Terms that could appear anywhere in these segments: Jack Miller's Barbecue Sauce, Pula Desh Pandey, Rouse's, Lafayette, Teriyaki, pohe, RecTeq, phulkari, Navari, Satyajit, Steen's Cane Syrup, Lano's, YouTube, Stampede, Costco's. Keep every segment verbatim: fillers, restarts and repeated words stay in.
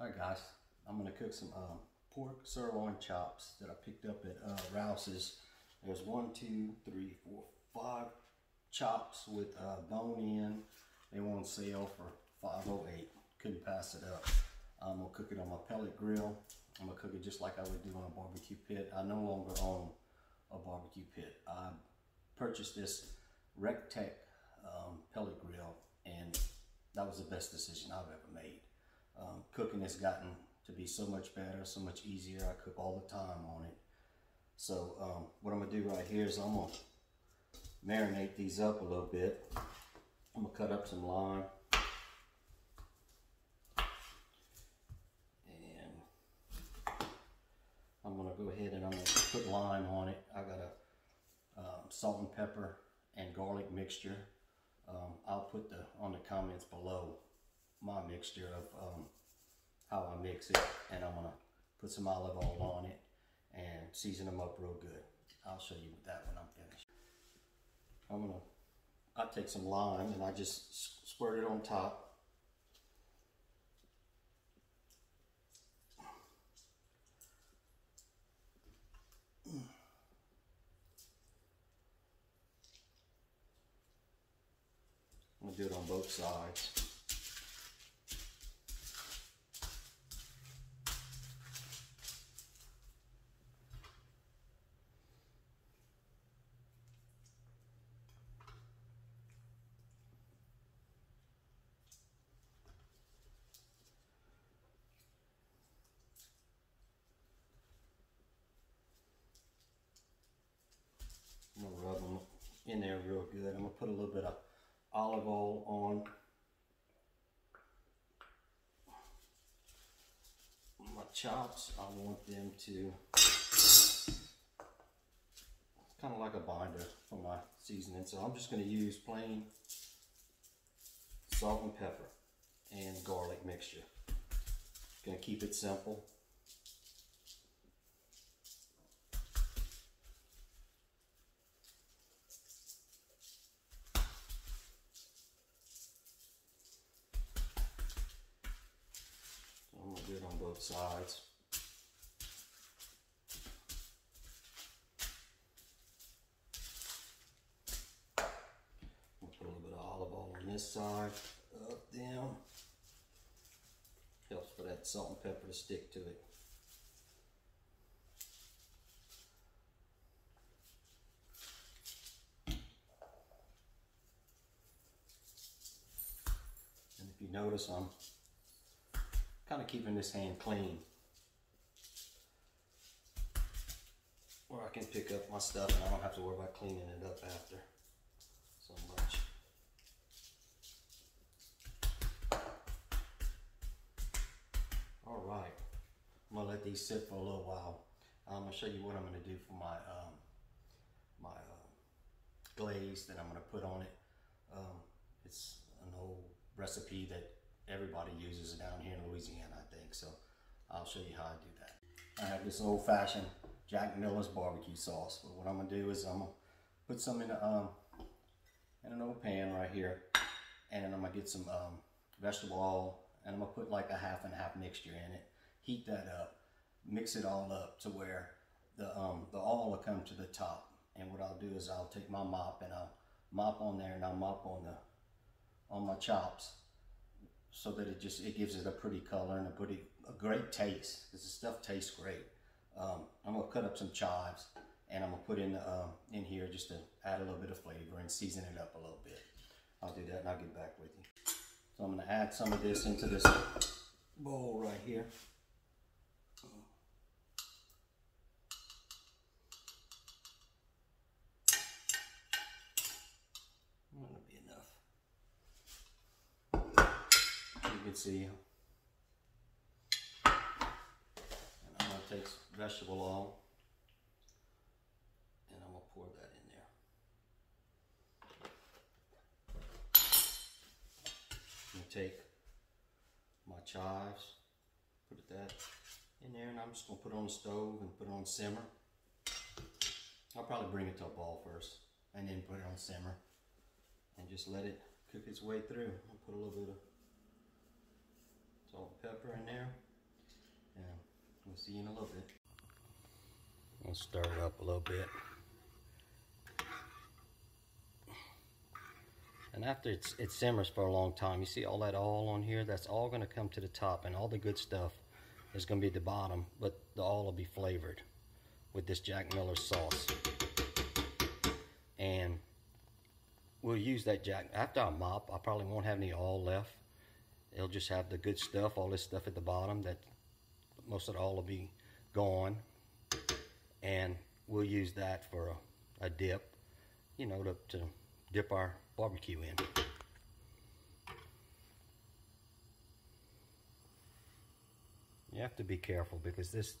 Alright guys, I'm going to cook some um, pork sirloin chops that I picked up at uh, Rouse's. There's one, two, three, four, five chops with uh, bone in. They were on sale for five oh eight. Couldn't pass it up. I'm going to cook it on my pellet grill. I'm going to cook it just like I would do on a barbecue pit. I no longer own a barbecue pit. I purchased this RecTeq um, pellet grill, and that was the best decision I've ever made. Um, cooking has gotten to be so much better, so much easier. I cook all the time on it. So um, what I'm going to do right here is I'm going to marinate these up a little bit. I'm going to cut up some lime. And I'm going to go ahead and I'm going to put lime on it. I got a um, salt and pepper and garlic mixture. Um, I'll put the on the comments below my mixture of um, how I mix it, and I'm gonna put some olive oil on it and season them up real good. I'll show you that when I'm finished. I'm gonna, I take some lime and I just squirt it on top. I'm gonna do it on both sides. I'm going to rub them in there real good. I'm going to put a little bit of olive oil on my chops. I want them to, kind of like a binder for my seasoning. So I'm just going to use plain salt and pepper and garlic mixture. Going to keep it simple. Do it on both sides. We'll put a little bit of olive oil on this side up them. Helps for that salt and pepper to stick to it. And if you notice, I'm kind of keeping this hand clean, where I can pick up my stuff and I don't have to worry about cleaning it up after so much. All right, I'm gonna let these sit for a little while. I'm gonna show you what I'm gonna do for my um, my uh, glaze that I'm gonna put on it. Um, it's an old recipe that everybody uses it down here in Louisiana, I think. So I'll show you how I do that. I have this old-fashioned Jack Miller's barbecue sauce. But what I'm gonna do is I'm gonna put some in a, um in an old pan right here, and I'm gonna get some um, vegetable oil, and I'm gonna put like a half and half mixture in it. Heat that up, mix it all up to where the um, the oil will come to the top. And what I'll do is I'll take my mop and I'll mop on there, and I'll mop on the on my chops, so that it just, it gives it a pretty color and a pretty, a great taste, because the stuff tastes great. Um, I'm gonna cut up some chives, and I'm gonna put in um, in here just to add a little bit of flavor and season it up a little bit. I'll do that and I'll get back with you. So I'm gonna add some of this into this bowl right here. That'll be enough. You can see, and I'm going to take some vegetable oil, and I'm going to pour that in there. I'm going to take my chives, put that in there, and I'm just going to put it on the stove and put it on simmer. I'll probably bring it to a boil first, and then put it on simmer, and just let it cook its way through. I'll put a little bit of salt and pepper in there. see you in a little bit. I'll stir it up a little bit. And after it's, it simmers for a long time, you see all that oil on here? That's all going to come to the top, and all the good stuff is going to be at the bottom, but the oil will be flavored with this Jack Miller's sauce. And we'll use that Jack. After I mop, I probably won't have any oil left. It'll just have the good stuff, all this stuff at the bottom, that most of the oil will be gone. And we'll use that for a, a dip, you know, to, to dip our barbecue in. You have to be careful because this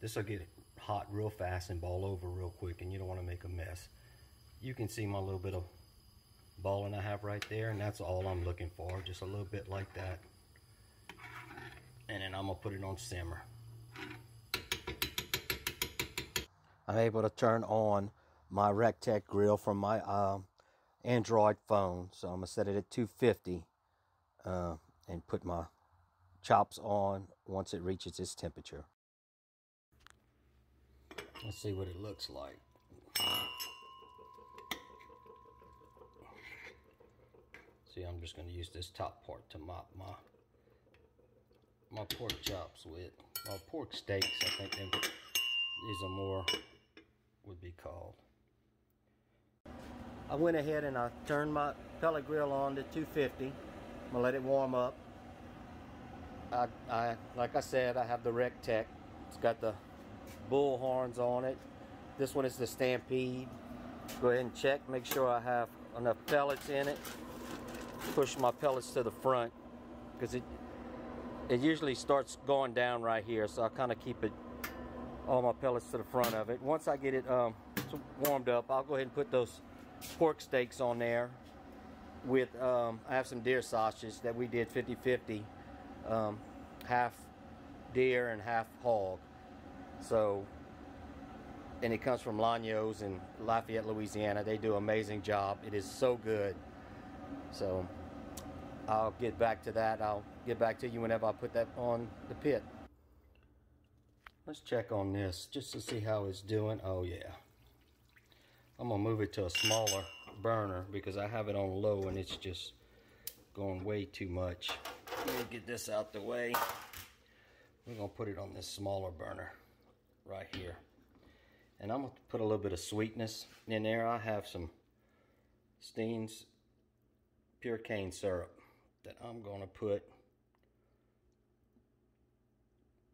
this will get hot real fast and ball over real quick, and you don't want to make a mess. You can see my little bit of balling I have right there, and that's all I'm looking for, just a little bit like that. And then I'm gonna put it on simmer. I'm able to turn on my RecTeq grill from my uh, Android phone, so I'm gonna set it at two fifty uh, and put my chops on once it reaches its temperature. Let's see what it looks like. See, I'm just gonna use this top part to mop my my pork chops with. My pork steaks, I think them, these are more would be called. I went ahead and I turned my pellet grill on to two fifty. I'm gonna let it warm up. I, I like I said, I have the RecTeq. It's got the bull horns on it. This one is the Stampede. Go ahead and check, make sure I have enough pellets in it. Push my pellets to the front because it it usually starts going down right here, so I kind of keep it all my pellets to the front of it. Once I get it um, warmed up, I'll go ahead and put those pork steaks on there with um, I have some deer sausage that we did fifty fifty, um, half deer and half hog. So, and it comes from Lano's in Lafayette, Louisiana. They do an amazing job. It is so good. So I'll get back to that. I'll get back to you whenever I put that on the pit. Let's check on this just to see how it's doing. Oh yeah. I'm gonna move it to a smaller burner because I have it on low and it's just going way too much. Let me get this out the way. We're gonna put it on this smaller burner right here. And I'm gonna put a little bit of sweetness in there. I have some Steen's pure cane syrup that I'm gonna put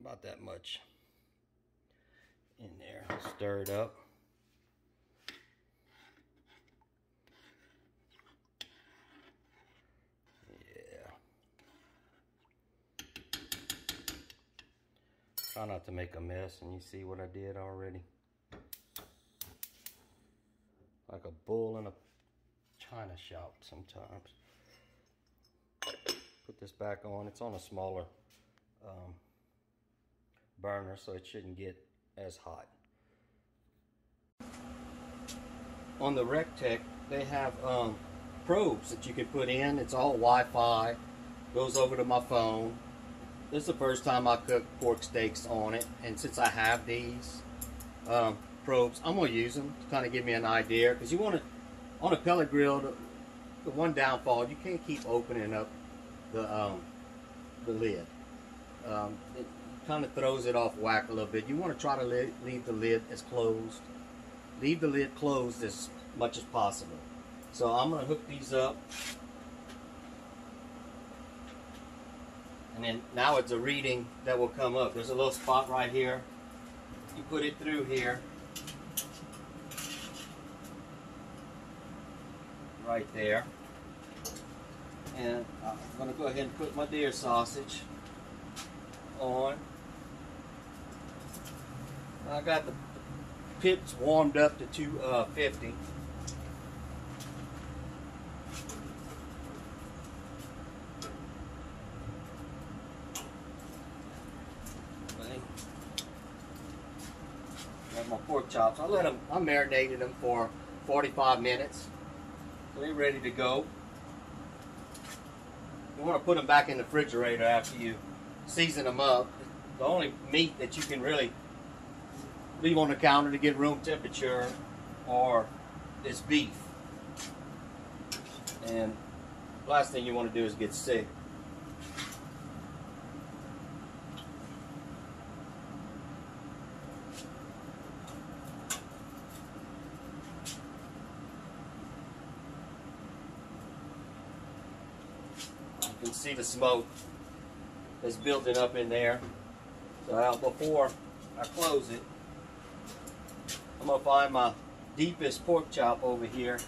about that much in there. Stir it up. Yeah. Try not to make a mess, and you see what I did already. Like a bull in a China shop sometimes. Put this back on. It's on a smaller um, burner, so it shouldn't get as hot. On the RecTeq, they have um, probes that you can put in. It's all Wi-Fi. Goes over to my phone. This is the first time I cooked pork steaks on it, and since I have these um, probes, I'm gonna use them to kind of give me an idea, because you want to. On a pellet grill, the, the one downfall, you can't keep opening up the um, the lid. Um, it kind of throws it off whack a little bit. You want to try to leave the lid as closed. Leave the lid closed as much as possible. So I'm going to hook these up. And then now it's a reading that will come up. There's a little spot right here. You put it through here. Right there, and I'm going to go ahead and put my deer sausage on. I got the pits warmed up to two fifty. Okay. Got my pork chops. I let them. I marinated them for forty-five minutes. They're ready to go. You want to put them back in the refrigerator after you season them up. the only meat that you can really leave on the counter to get room temperature or is beef. And last thing you want to do is get sick. You can see the smoke that's building up in there. So before I close it, I'm going to find my deepest pork chop over here,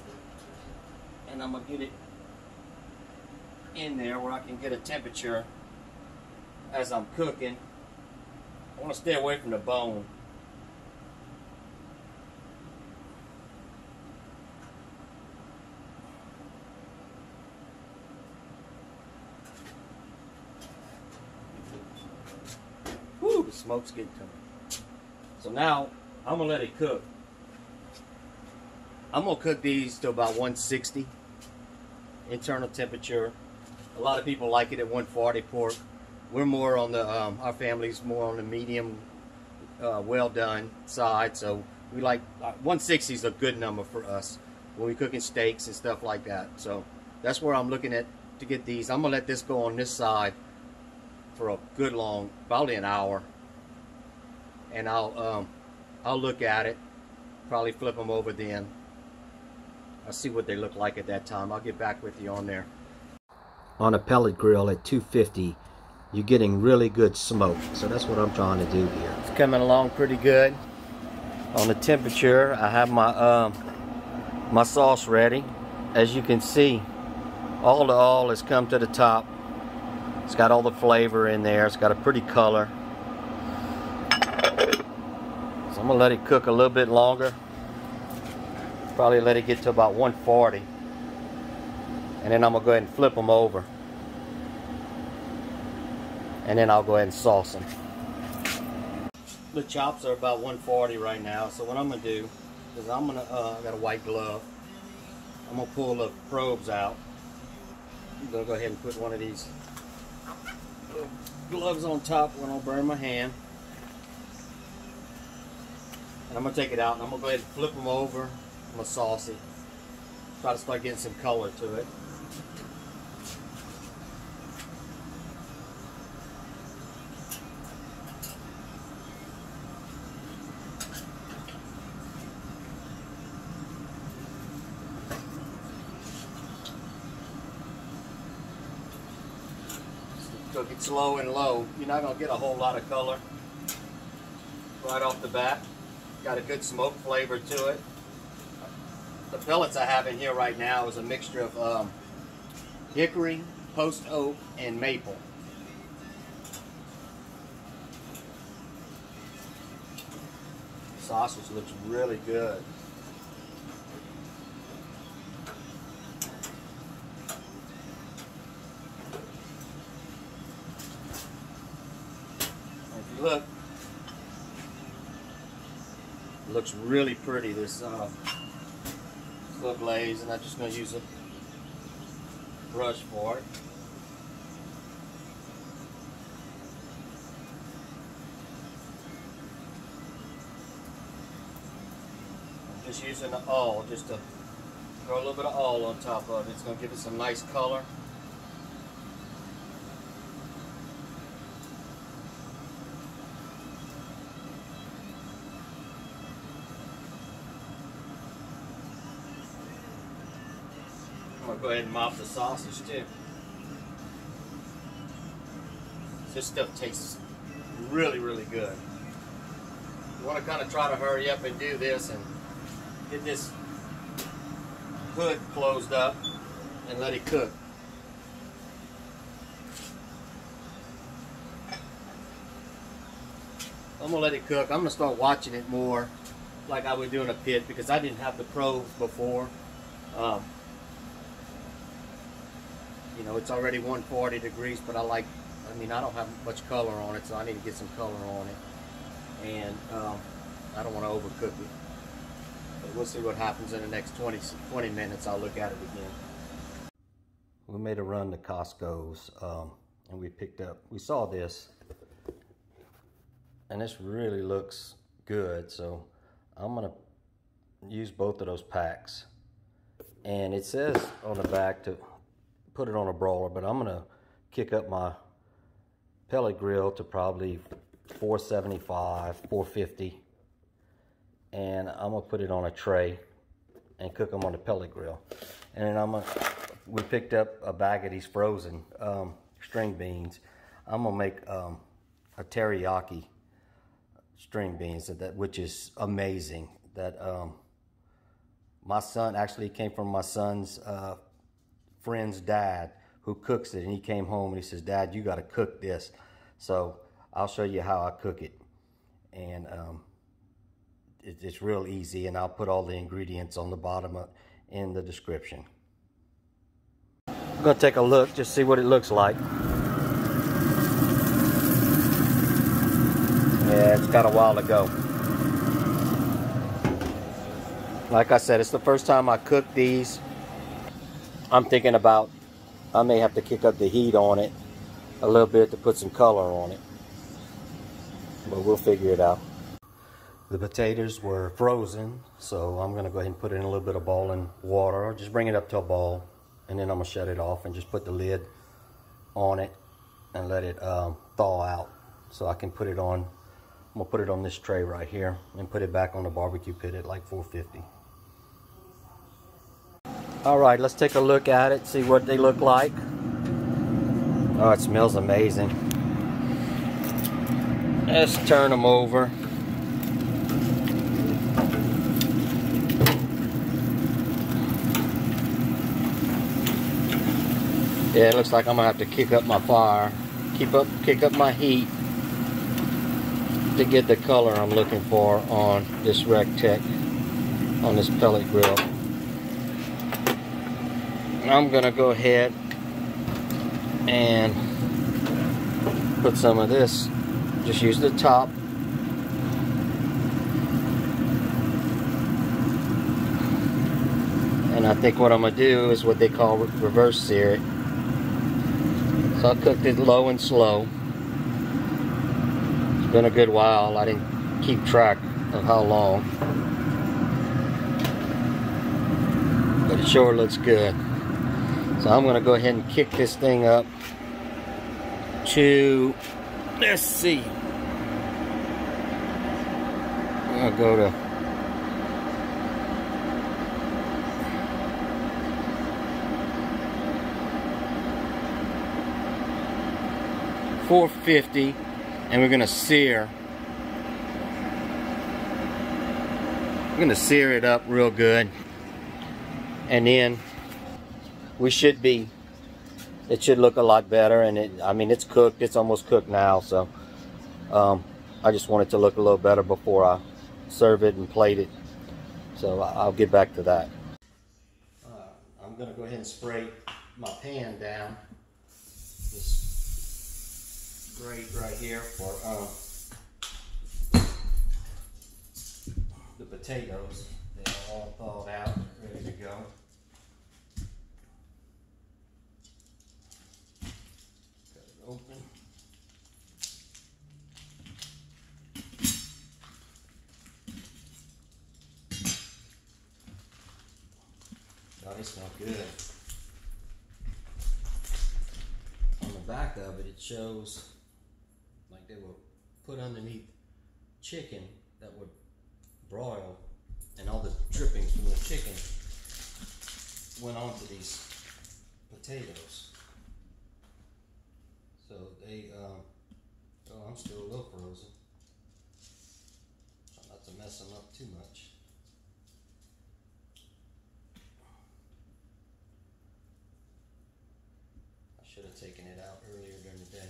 and I'm going to get it in there where I can get a temperature as I'm cooking. I want to stay away from the bone. Whew, the smoke's getting to me. So now I'm going to let it cook. I'm going to cook these to about one sixty internal temperature. A lot of people like it at one forty pork. We're more on the, um, our family's more on the medium, uh, well done side. So we like, uh, one sixty is a good number for us when we're cooking steaks and stuff like that. So that's where I'm looking at to get these. I'm going to let this go on this side for a good long, probably an hour. And I'll, um, I'll look at it, probably flip them over then. I'll see what they look like at that time. I'll get back with you on there. On a pellet grill at two fifty, you're getting really good smoke. So that's what I'm trying to do here. It's coming along pretty good. On the temperature, I have my um, my sauce ready. As you can see, all the oil has come to the top. It's got all the flavor in there. It's got a pretty color. So I'm gonna let it cook a little bit longer. Probably let it get to about one forty, and then I'm gonna go ahead and flip them over, and then I'll go ahead and sauce them. The chops are about one forty right now, so what I'm gonna do is I'm gonna uh, I got a white glove. I'm gonna pull the probes out. I'm gonna go ahead and put one of these little gloves on top when I burn my hand, and I'm gonna take it out and I'm gonna go ahead and flip them over. I'm gonna sauce it. Try to start getting some color to it. Cook it slow and low. You're not gonna get a whole lot of color right off the bat. Got a good smoke flavor to it. The pellets I have in here right now is a mixture of um, hickory, post oak, and maple. The sausage looks really good. If you look, it looks really pretty. This. Uh, little glaze, and I'm just going to use a brush for it. I'm just using the oil, just to throw a little bit of oil on top of it. It's going to give it some nice color. Go ahead and mop the sausage too. This stuff tastes really, really good. You want to kind of try to hurry up and do this and get this hood closed up and let it cook. I'm gonna let it cook. I'm gonna start watching it more like I would do in a pit because I didn't have the probes before. Um, You know, it's already one forty degrees, but I like, I mean, I don't have much color on it, so I need to get some color on it. And um, I don't want to overcook it. But we'll see what happens in the next twenty minutes. I'll look at it again. We made a run to Costco's, um, and we picked up, we saw this and this really looks good, so I'm gonna use both of those packs. And it says on the back to put it on a brawler, but I'm gonna kick up my pellet grill to probably four seventy-five, four fifty, and I'm gonna put it on a tray and cook them on the pellet grill. And then I'm gonna, we picked up a bag of these frozen um, string beans. I'm gonna make um, a teriyaki string beans, that which is amazing. That um, my son actually came from my son's uh, friend's dad who cooks it, and he came home and he says, "Dad, you got to cook this." So I'll show you how I cook it, and um, it, it's real easy. And I'll put all the ingredients on the bottom of, in the description. I'm gonna take a look, just see what it looks like. Yeah, it's got a while to go. Like I said, it's the first time I cooked these. I'm thinking about, I may have to kick up the heat on it a little bit to put some color on it, but we'll figure it out. The potatoes were frozen, so I'm gonna go ahead and put in a little bit of boiling water. I'll just bring it up to a boil, and then I'm gonna shut it off and just put the lid on it and let it um, thaw out, so I can put it on. I'm gonna put it on this tray right here and put it back on the barbecue pit at like four fifty. All right, let's take a look at it, see what they look like. Oh, it smells amazing. Let's turn them over. Yeah, it looks like I'm gonna have to kick up my fire, keep up, kick up my heat to get the color I'm looking for on this RecTeq, on this pellet grill. And I'm gonna go ahead and put some of this. Just use the top. And I think what I'm gonna do is what they call reverse sear it. So I cooked it low and slow. It's been a good while. I didn't keep track of how long. But it sure looks good. So I'm gonna go ahead and kick this thing up to, let's see. I'll go to four fifty, and we're gonna sear. We're gonna sear it up real good, and then we should be, it should look a lot better. And it, I mean, it's cooked, it's almost cooked now, so um, I just want it to look a little better before I serve it and plate it, so I'll get back to that. Uh, I'm gonna go ahead and spray my pan down. Just grate right here for um, the potatoes. They're all thawed out, ready to go. Cut it open. Oh, they smell good. On the back of it, it shows they were put underneath chicken that would broil, and all the drippings from the chicken went onto these potatoes. So they, um, oh, I'm still a little frozen. Try not to mess them up too much. I should have taken it out earlier during the day.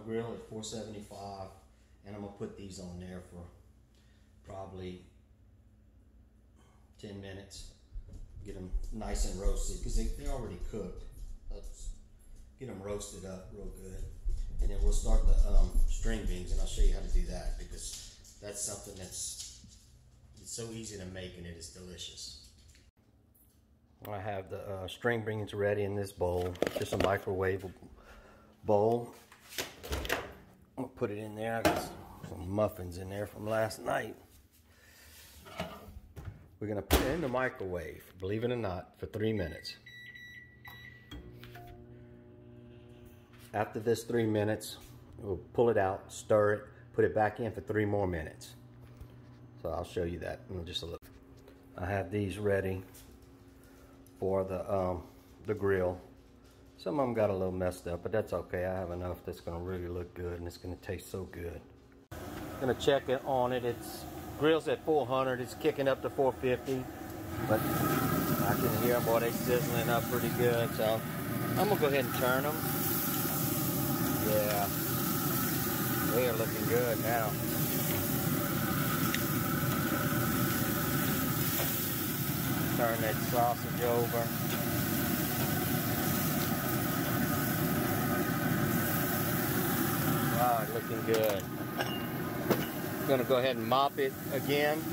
my grill at four seventy-five, and I'm gonna put these on there for probably ten minutes. Get them nice and roasted, because they, they're already cooked. Let's get them roasted up real good. And then we'll start the um, string beans, and I'll show you how to do that, because that's something that's it's so easy to make, and it is delicious. I have the uh, string beans ready in this bowl. It's just a microwave bowl. I'm gonna put it in there. I got some muffins in there from last night. We're gonna put it in the microwave, believe it or not, for three minutes. After this three minutes, we'll pull it out, stir it, put it back in for three more minutes. So I'll show you that in just a little. I have these ready for the, um, the grill. Some of them got a little messed up, but that's okay. I have enough that's gonna really look good, and it's gonna taste so good. I'm gonna check it on it. It's grill's at four hundred, it's kicking up to four fifty, but I can hear them, boy, they sizzling up pretty good, so I'm gonna go ahead and turn them. Yeah, they are looking good now. Turn that sausage over. Wow, it's looking good. Gonna go ahead and mop it again. Got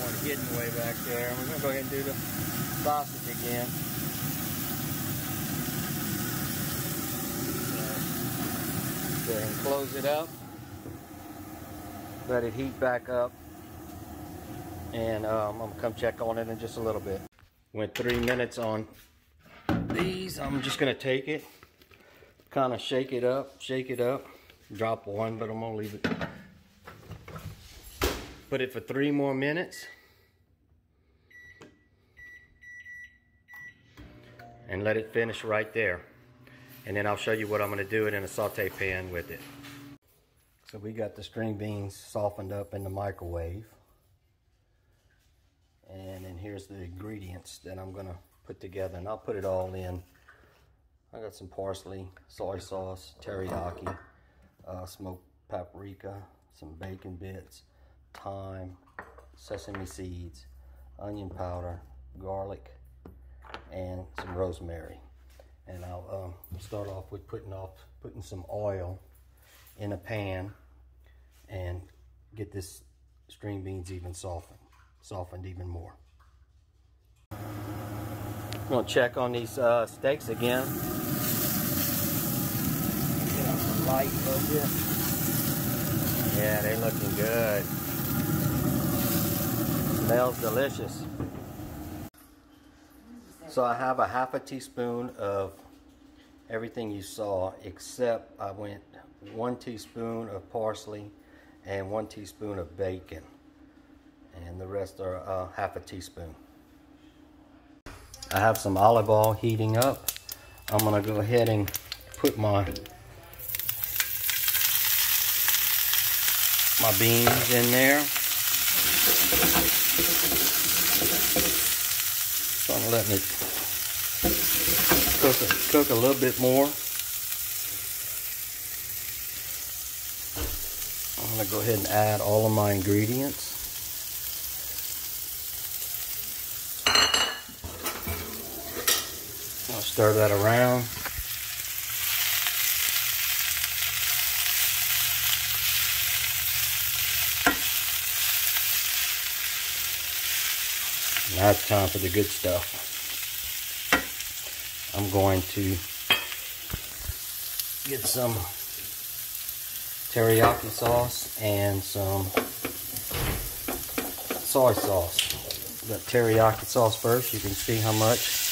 one hidden way back there. We're gonna go ahead and do the sausage again. Go ahead and close it up. Let it heat back up. And um, I'm gonna come check on it in just a little bit. Went three minutes on these. I'm just gonna take it, kind of shake it up, shake it up, drop one, but I'm gonna leave it. Put it for three more minutes. And let it finish right there. And then I'll show you what I'm gonna do it in a saute pan with it. So we got the string beans softened up in the microwave. And then here's the ingredients that I'm gonna put together, and I'll put it all in. I got some parsley, soy sauce, teriyaki, uh, smoked paprika, some bacon bits, thyme, sesame seeds, onion powder, garlic, and some rosemary. And I'll um, start off with putting off putting some oil in a pan and get this string beans even softened. Softened even more. I'm gonna check on these uh, steaks again. Get out the light a little bit. Yeah, they're looking good. Smells delicious. So I have a half a teaspoon of everything you saw, except I went one teaspoon of parsley and one teaspoon of bacon. And the rest are uh, half a teaspoon. I have some olive oil heating up. I'm gonna go ahead and put my my beans in there. So I'm letting it cook a, cook a little bit more. I'm gonna go ahead and add all of my ingredients. Stir that around. Now it's time for the good stuff. I'm going to get some teriyaki sauce and some soy sauce. The teriyaki sauce first, you can see how much.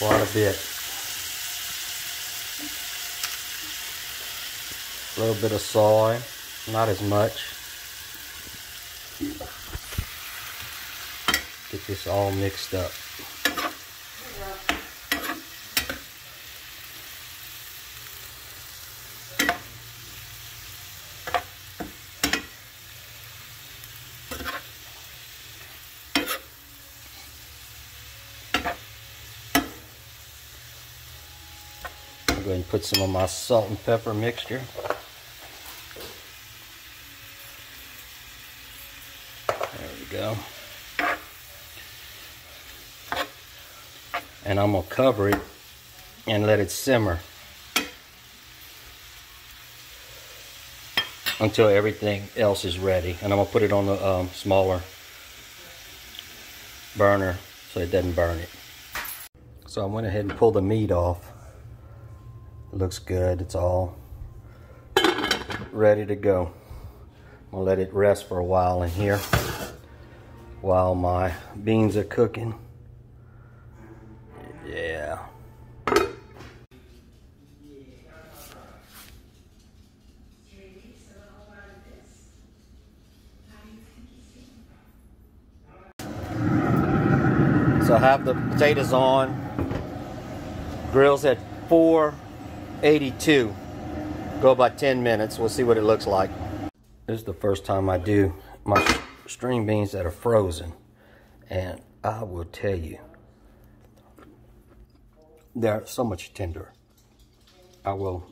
Quite a bit. A little bit of soy, not as much. Get this all mixed up. go ahead and put some of my salt and pepper mixture. There we go. And I'm gonna cover it and let it simmer until everything else is ready. And I'm gonna put it on the um, smaller burner so it doesn't burn it. So I went ahead and pulled the meat off. It looks good, it's all ready to go. I'm gonna let it rest for a while in here while my beans are cooking. Yeah. So I have the potatoes on. Grill's at four eighty-two. Go about ten minutes. We'll see what it looks like. This is the first time I do my string beans that are frozen. And I will tell you, they're so much tender. I will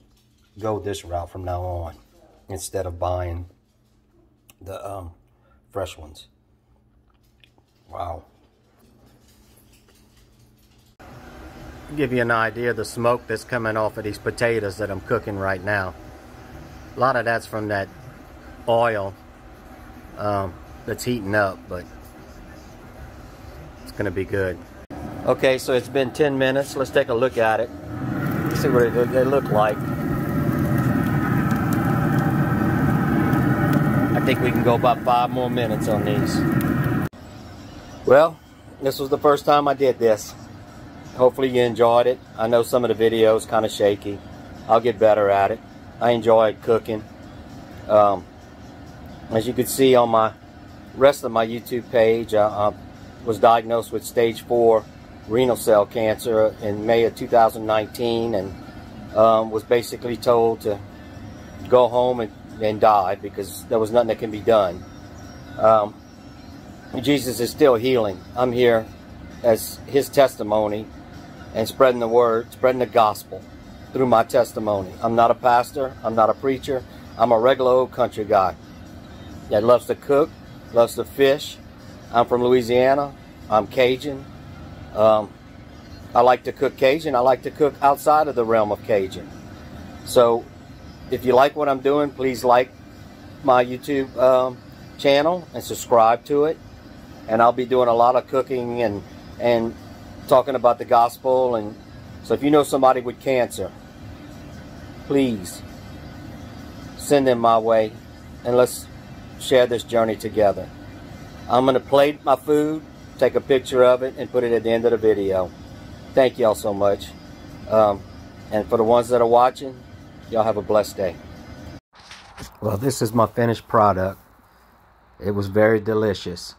go this route from now on instead of buying the um, fresh ones. Wow. I'll give you an idea of the smoke that's coming off of these potatoes that I'm cooking right now. A lot of that's from that oil um, that's heating up, but it's gonna be good. Okay, so it's been ten minutes. Let's take a look at it. See what it, they look like. I think we can go about five more minutes on these. Well, this was the first time I did this. Hopefully you enjoyed it. I know some of the videos kind of shaky. I'll get better at it. I enjoyed cooking. Um, as you can see on my rest of my YouTube page, I, I was diagnosed with stage four renal cell cancer in May of two thousand nineteen, and um, was basically told to go home and, and die because there was nothing that can be done. Um, Jesus is still healing. I'm here as his testimony and spreading the word, spreading the gospel through my testimony. I'm not a pastor. I'm not a preacher. I'm a regular old country guy that loves to cook, loves to fish. I'm from Louisiana. I'm Cajun. Um, I like to cook Cajun. I like to cook outside of the realm of Cajun. So if you like what I'm doing, please like my YouTube um, channel and subscribe to it. And I'll be doing a lot of cooking and, and talking about the gospel. And so if you know somebody with cancer, please send them my way and let's share this journey together. I'm going to plate my food, take a picture of it, and put it at the end of the video. Thank y'all so much. Um, and for the ones that are watching, y'all have a blessed day. Well, this is my finished product. It was very delicious.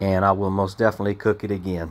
And I will most definitely cook it again.